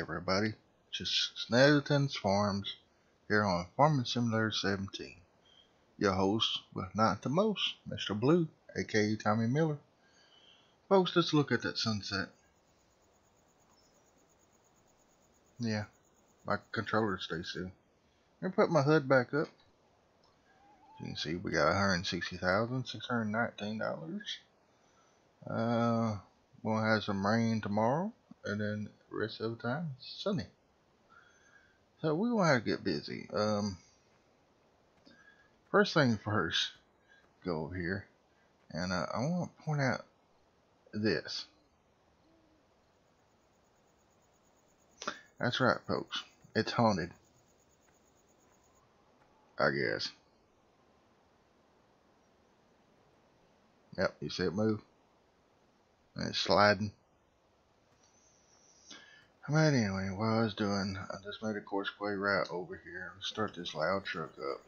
everybody to Snettertons Farms here on Farming Simulator 17. Your host, but not the most, Mr. Blue, aka Tommy Miller. Folks, let's look at that sunset. Yeah, my controller stays still. I'm gonna put my HUD back up. You can see we got $160,619. We'll have some rain tomorrow, and then the rest of the time it's sunny. So we will have to get busy. First thing first, go over here, and I want to point out this. That's right, folks. It's haunted, I guess. Yep, you see it move. And it's sliding. But anyway, what I was doing, I just made a course play right over here. Let's start this loud truck up.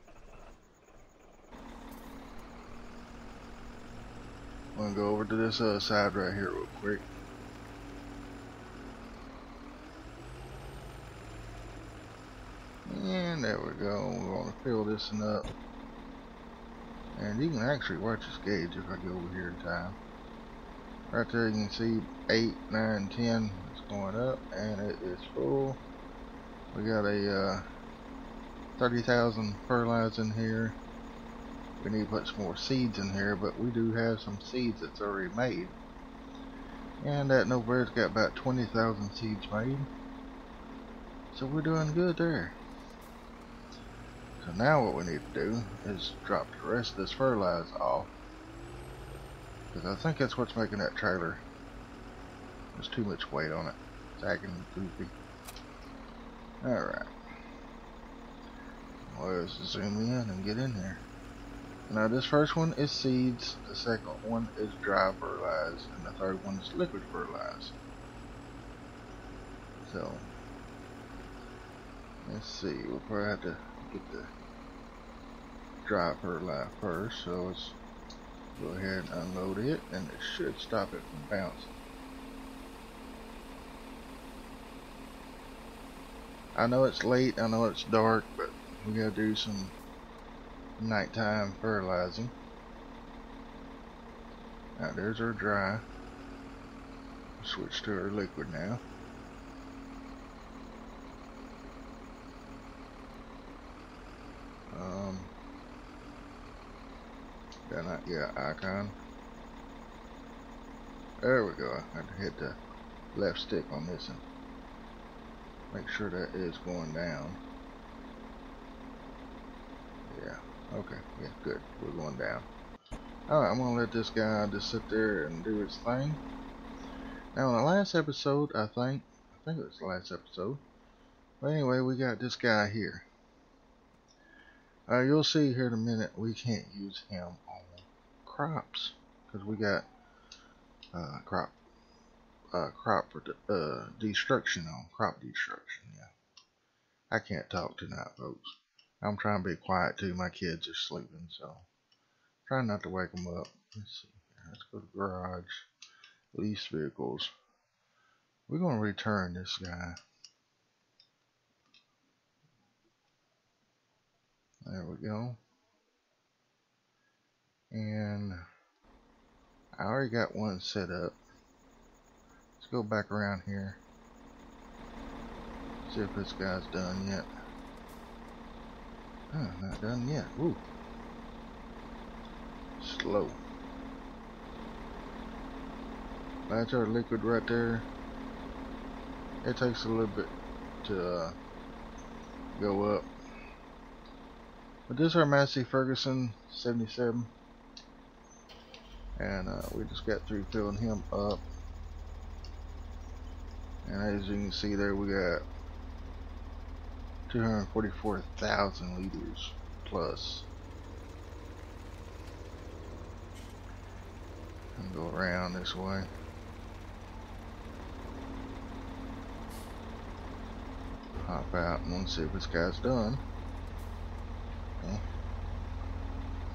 I'm gonna go over to this other side right here real quick. And there we go. We're gonna fill this one up. And you can actually watch this gauge if I go over here in time. Right there you can see 8, 9, 10 is going up and it is full. We got a 30,000 fertilizer in here. We need to put some more seeds in here, but we do have some seeds that's already made. And that November's got about 20,000 seeds made. So we're doing good there. So now what we need to do is drop the rest of this fertilizer off, because I think that's what's making that trailer. There's too much weight on it. It's acting goofy. Alright. Let's zoom in and get in there. Now this first one is seeds, the second one is dry fertilizer, and the third one is liquid fertilizer. So, let's see, we'll probably have to get the dry fertilizer first, so let's go ahead and unload it, and it should stop it from bouncing. I know it's late, I know it's dark, but we gotta do some nighttime fertilizing. Now there's our dry. Switch to our liquid now. Did I not get an icon? There we go. I had to hit the left stick on this one. Make sure that is going down. Yeah. Okay. Yeah, good. We're going down. Alright, I'm going to let this guy just sit there and do his thing. Now, in the last episode, I think it was the last episode. But anyway, we got this guy here. You'll see here in a minute we can't use him on crops because we got crop destruction. Yeah, I can't talk tonight, folks. I'm trying to be quiet too. My kids are sleeping, so trying not to wake them up. Let's see. Let's go to garage, lease vehicles. We're gonna return this guy. There we go. And I already got one set up. Let's go back around here. See if this guy's done yet. Oh, not done yet. Woo. Slow. That's our liquid right there. It takes a little bit to go up. But this is our Massey Ferguson 77, and we just got through filling him up, and as you can see there we got 244,000 liters plus. And go around this way. Hop out and let's see if this guy's done.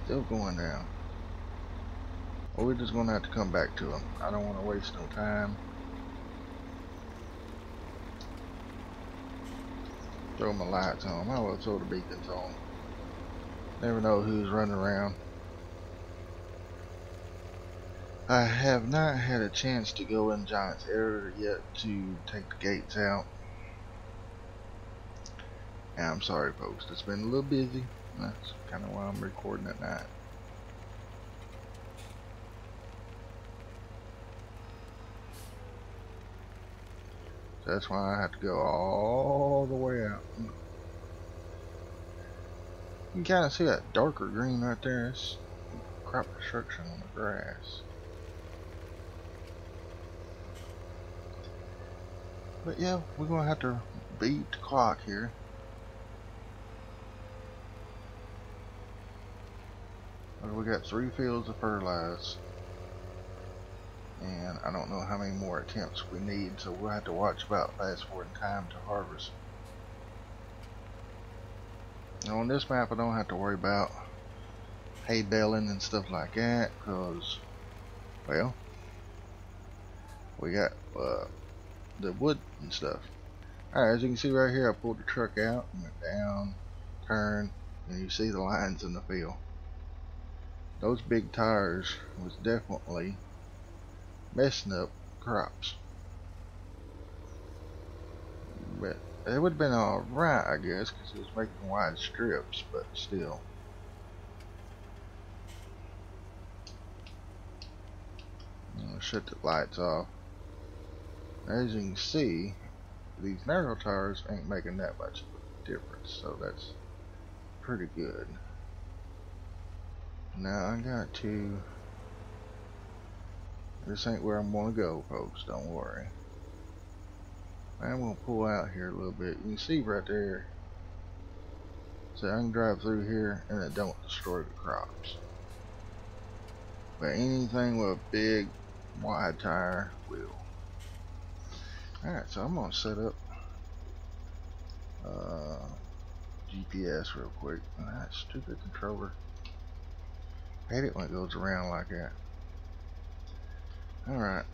Still going down. Well, we're just going to have to come back to him. I don't want to waste no time. Throw my lights on. I will throw the beacons on. Never know who's running around. I have not had a chance to go in Giant's area yet to take the gates out. And I'm sorry, folks. It's been a little busy. That's kind of why I'm recording at night. So that's why I have to go all the way out. You can kind of see that darker green right there. It's crop destruction on the grass. But yeah, we're going to have to beat the clock here. We got 3 fields of fertilize, and I don't know how many more attempts we need, so we'll have to watch about fast forward time to harvest. Now on this map I don't have to worry about hay baling and stuff like that, because, well, we got the wood and stuff. Alright, as you can see right here, I pulled the truck out and went down, turned, and you see the lines in the field. Those big tires was definitely messing up crops, but it would have been alright, I guess, because it was making wide strips, but still. I'm gonna shut the lights off. As you can see, these narrow tires ain't making that much of a difference, so that's pretty good. Now I got to, this ain't where I'm gonna go, folks, don't worry. I'm gonna pull out here a little bit. You can see right there, so I can drive through here and it don't destroy the crops. But anything with a big wide tire will. Alright, so I'm gonna set up GPS real quick. That stupid controller. I hate it when it goes around like that. Alright,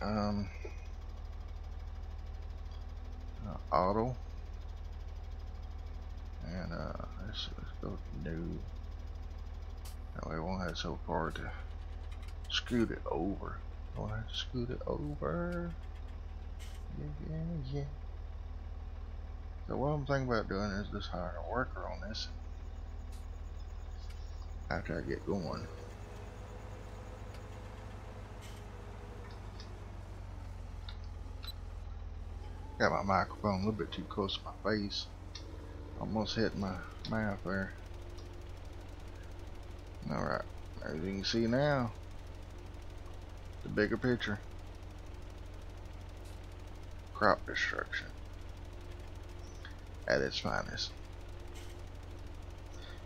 auto. And let's go to new. That way we won't have so far to scoot it over. Won't have to scoot it over. Yeah. So what I'm thinking about doing is just hiring a worker on this after I get going. Got my microphone a little bit too close to my face. Almost hit my mouth there. Alright, as you can see now, the bigger picture. Crop destruction at its finest.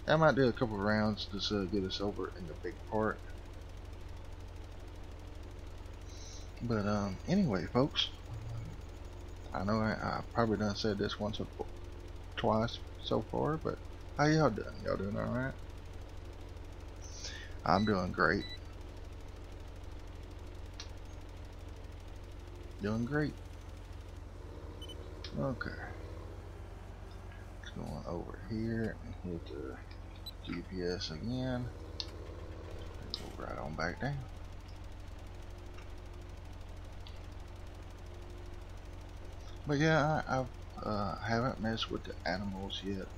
I might do a couple rounds just to get us over in the big part. But anyway, folks. I know I probably done said this once or twice so far, but how y'all doing? Y'all doing alright? I'm doing great. Doing great. Okay. It's going over here and hit the GPS again. Go right on back down. But yeah, I haven't messed with the animals yet,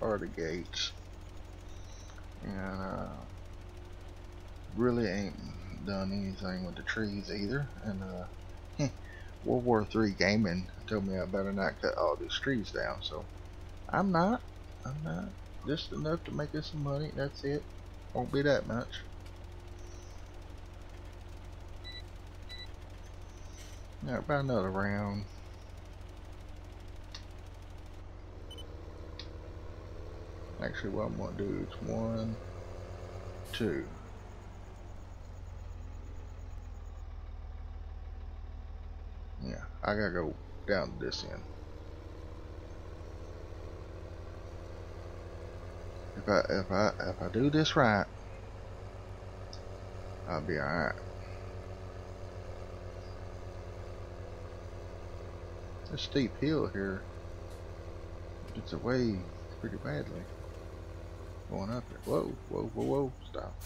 or the gates, and really ain't done anything with the trees either. And World War Three Gaming told me I better not cut all these trees down, so I'm not. I'm not. Just enough to make us some money. That's it. Won't be that much. Yeah, about another round. Actually, what I'm gonna do is 1, 2. Yeah, I gotta go down to this end. If I do this right, I'll be alright. This steep hill here gets away pretty badly. Going up there. Whoa, whoa, whoa, whoa. Stop.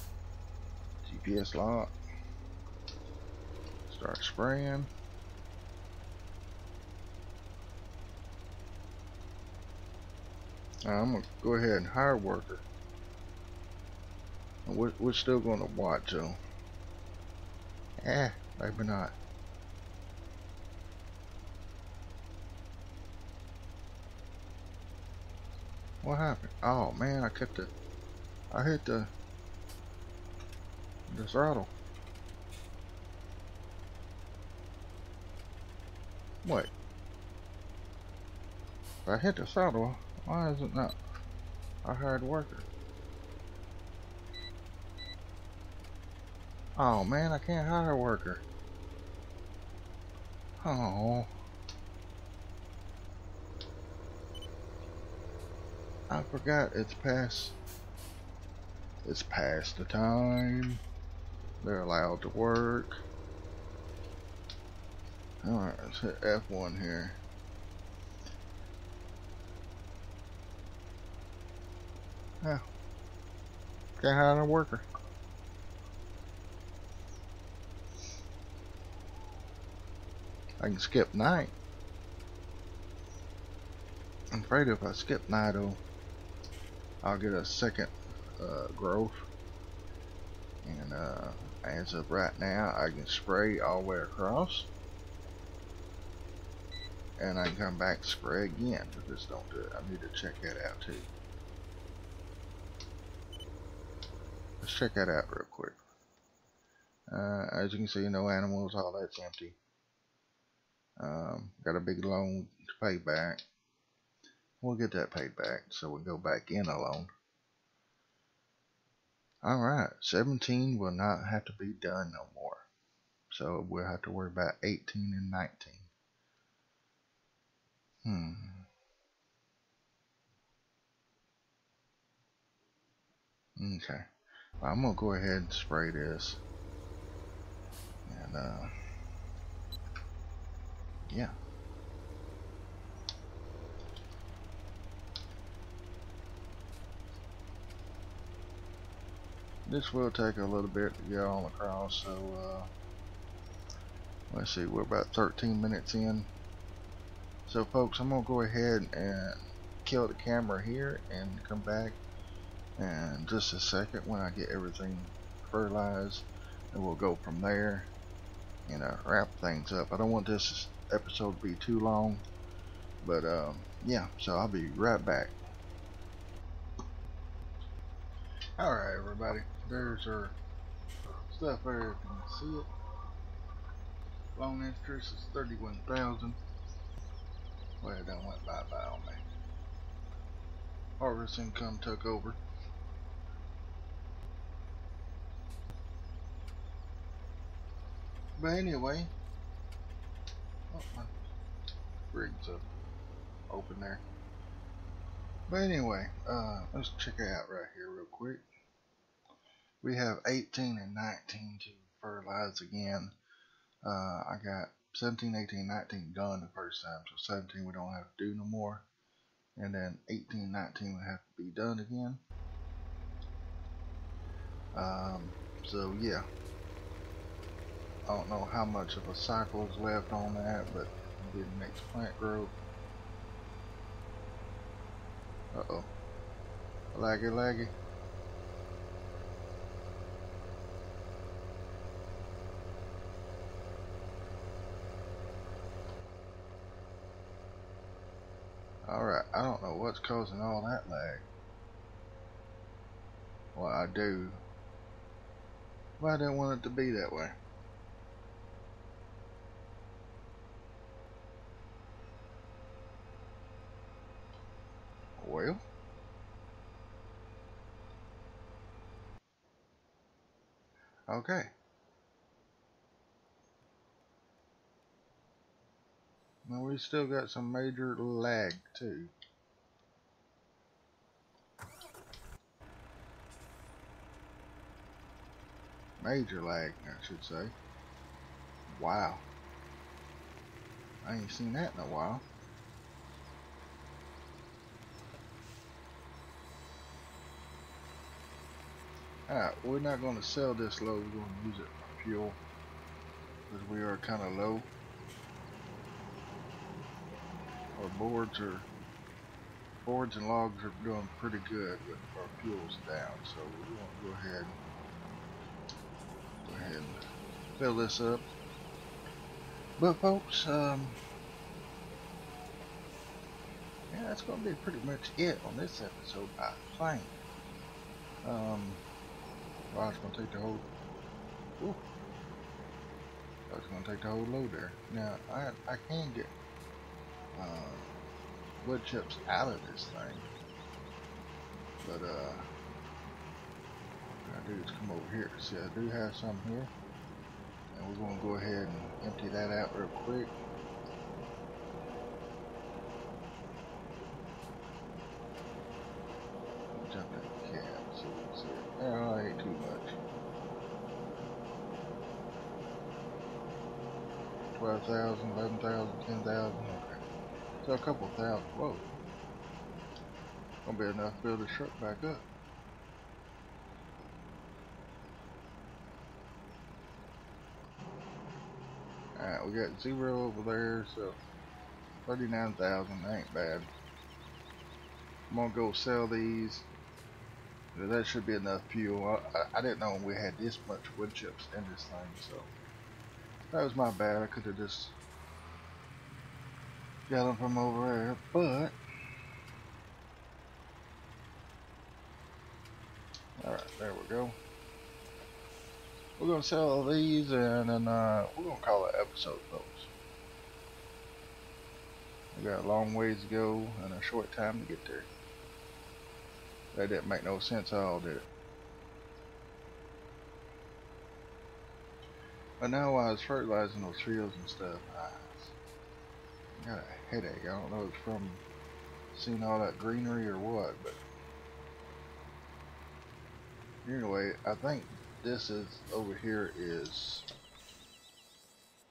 GPS lock. Start spraying. I'm going to go ahead and hire a worker. And we're still going to watch them. Eh, maybe not. What happened? Oh man, I hit the throttle. What? If I hit the throttle, why is it not? I hired worker. Oh man, I can't hire a worker. Oh. I forgot it's past the time they're allowed to work. Alright, let's hit F1 here. Yeah. Can't hire a worker. I can skip night. I'm afraid if I skip night though, I'll get a second growth, and as of right now I can spray all the way across, and I can come back and spray again, but just don't do it. I need to check that out too. Let's check that out real quick. As you can see, no animals, all that's empty. Got a big loan to pay back. We'll get that paid back, so we'll go back in alone. Alright, 17 will not have to be done no more. So we'll have to worry about 18 and 19. Okay. Well, I'm going to go ahead and spray this. And, yeah. This will take a little bit to get all across, so let's see, we're about 13 minutes in. So folks, I'm gonna go ahead and kill the camera here and come back in just a second when I get everything fertilized, and we'll go from there and wrap things up. I don't want this episode to be too long, but yeah, so I'll be right back. Alright everybody, there's our stuff there, you can see it. Loan interest is 31,000. Well, it done went bye-bye on me. Harvest income took over. But anyway, oh, my rig's up open there. But anyway, let's check it out right here real quick. We have 18 and 19 to fertilize again. I got 17, 18, 19 done the first time, so 17 we don't have to do no more. And then 18, 19 we have to be done again. So yeah, I don't know how much of a cycle is left on that, but we did the next plant growth. Uh-oh. Laggy, laggy. Alright, I don't know what's causing all that lag. Well, I do. Well, I didn't want it to be that way. Well, okay. Now we still got some major lag too. Major lag, I should say. Wow. I ain't seen that in a while. Alright, we're not going to sell this low, we're going to use it for fuel, because we are kind of low. Our boards and logs are doing pretty good, but our fuel's down, so we want to go ahead and fill this up. But folks, yeah, that's going to be pretty much it on this episode, I think. Well, it's gonna take the whole. Ooh, I was gonna take the whole load there. Now I can get wood chips out of this thing, but what I do is come over here. See, I do have some here, and we're gonna go ahead and empty that out real quick. No, I ate too much. 12,000, 11,000, 10,000. Okay. So a couple thousand. Whoa. Gonna be enough to build this truck back up. Alright, we got zero over there, so 39,000. Ain't bad. I'm gonna go sell these. That should be enough fuel. I didn't know we had this much wood chips in this thing, so that was my bad. I could have just got them from over there, but alright, there we go. We're going to sell all these, and then we're going to call it episode, folks. We got a long ways to go and a short time to get there. That didn't make no sense at all, did it? But now I was fertilizing those fields and stuff, I got a headache. I don't know if it's from seeing all that greenery or what, but anyway, I think this is over here is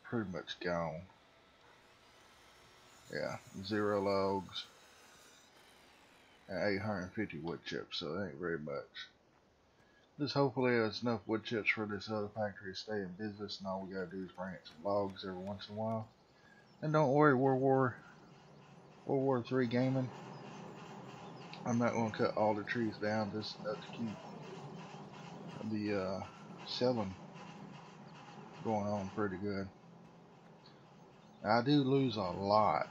pretty much gone. Yeah, zero logs. 850 wood chips, so that ain't very much. This hopefully is enough wood chips for this other factory to stay in business, and all we gotta do is bring in some logs every once in a while. And don't worry, World War III Gaming, I'm not gonna cut all the trees down, just enough to keep the selling going on pretty good. Now, I do lose a lot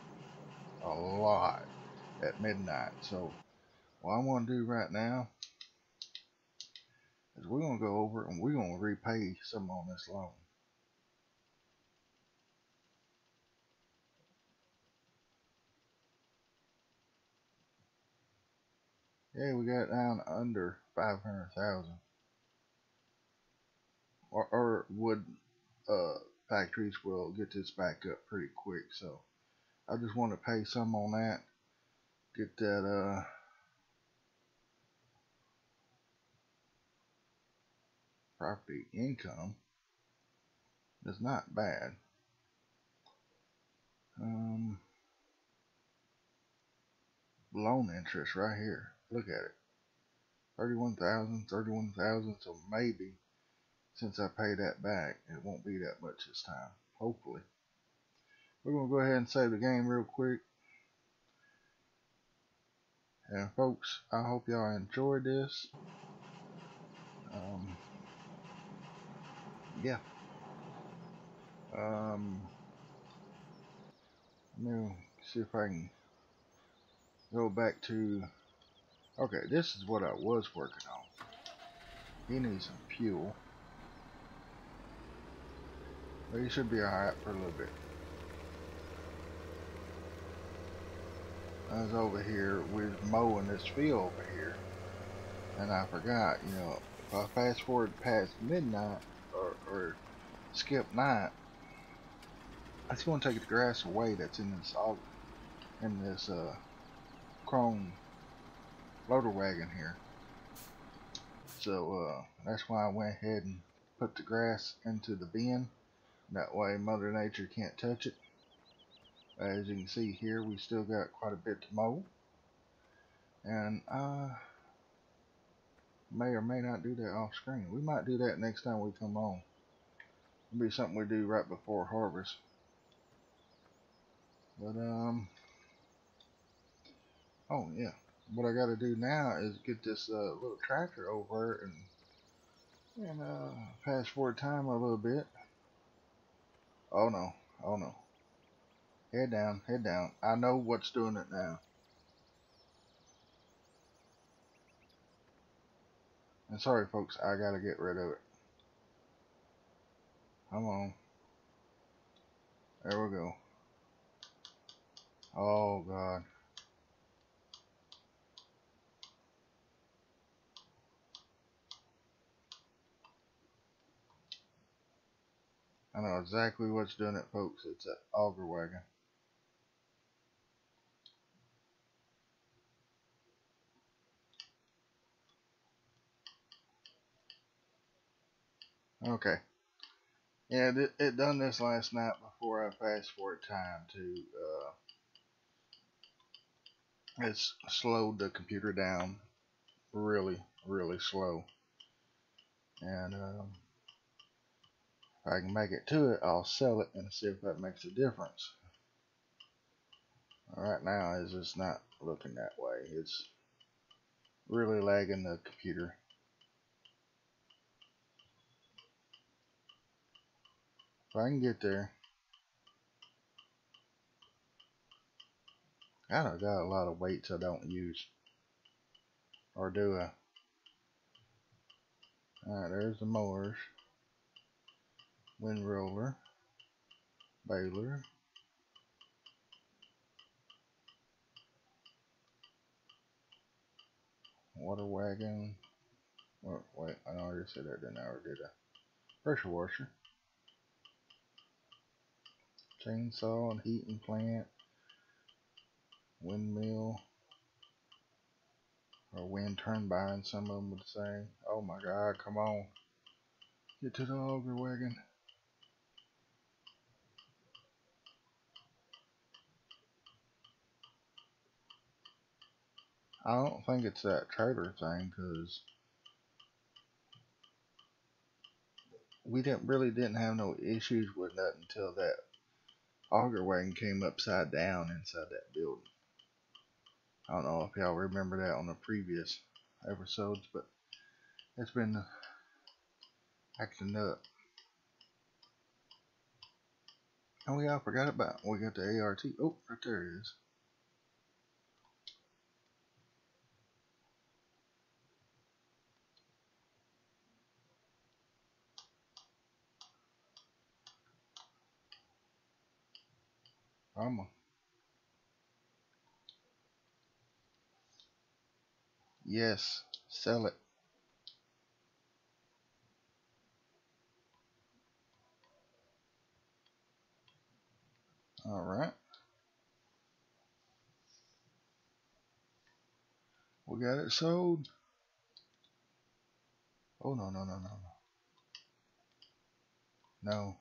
at midnight, so what I'm going to do right now is we're going to go over and we're going to repay some on this loan. Yeah, we got down under 500,000. Our wood factories will get this back up pretty quick, so I just want to pay some on that. Get that property income. That's not bad. Loan interest right here. Look at it. 31,000, 31,000. So maybe since I pay that back, it won't be that much this time. Hopefully. We're gonna go ahead and save the game real quick. And folks, I hope y'all enjoyed this. Yeah. Let me see if I can go back to. Okay, this is what I was working on. He needs some fuel. But he should be alright for a little bit. I was over here, we was mowing this field over here, and I forgot, you know, if I fast forward past midnight, or skip night, I just want to take the grass away that's in this, chrome loader wagon here. So, that's why I went ahead and put the grass into the bin, that way Mother Nature can't touch it. As you can see here, we still got quite a bit to mow, and may or may not do that off screen. We might do that next time we come on. It'll be something we do right before harvest. But oh yeah, what I gotta do now is get this little tractor over and fast forward time a little bit. Oh no, oh no. Head down, head down. I know what's doing it now. And sorry folks, I gotta get rid of it. Come on. There we go. Oh God. I know exactly what's doing it, folks. It's an auger wagon. Okay. Yeah, it done this last night before I fast forward time to. It's slowed the computer down really, really slow. And if I can make it to it, I'll sell it and see if that makes a difference. Right now, it's just not looking that way. It's really lagging the computer. If I can get there. I don't got a lot of weights I don't use. Or do I? Alright, there's the mowers. Wind roller, baler, water wagon. Or, wait, I already said that, didn't I? Or did I? Pressure washer, chainsaw and heating plant, windmill, or wind turbine. Some of them would say. Oh my God! Come on, get to the auger wagon. I don't think it's that trailer thing, because we really didn't have no issues with that until that auger wagon came upside down inside that building. I don't know if y'all remember that on the previous episodes, but it's been acting up. And we all forgot about it. We got the ART. Oh, right there it is. Yes, sell it. All right, we got it sold. Oh no no no no no no.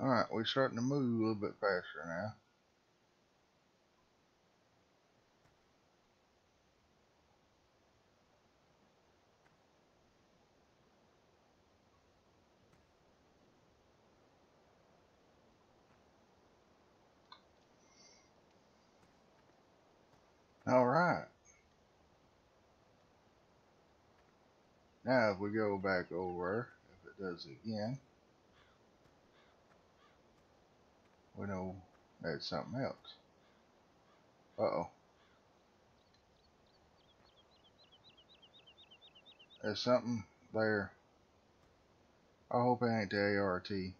Alright, we're starting to move a little bit faster now. Alright. Now if we go back over, if it does it again, we know that's something else. Uh-oh. There's something there. I hope it ain't the ART. It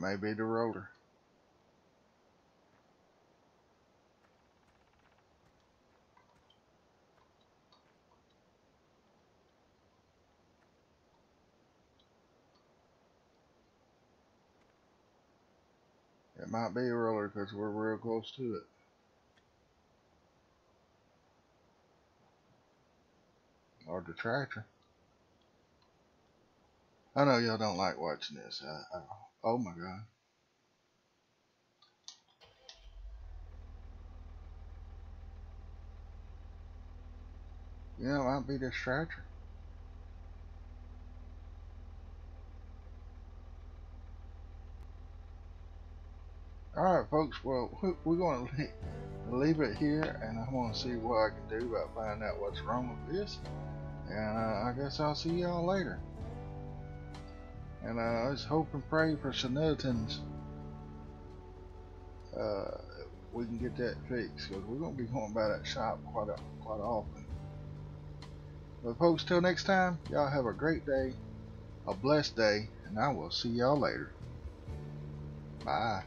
may be the rotor. It might be a roller because we're real close to it. or the tractor. I know y'all don't like watching this. Oh my God. You know, I'll be this tractor. Alright folks, well, we're going to leave it here, and I'm going to see what I can do about finding out what's wrong with this, and I guess I'll see y'all later. And I just hope and pray for Snettertons. We can get that fixed, because we're going to be going by that shop quite often. But folks, till next time, y'all have a great day, a blessed day, and I will see y'all later. Bye.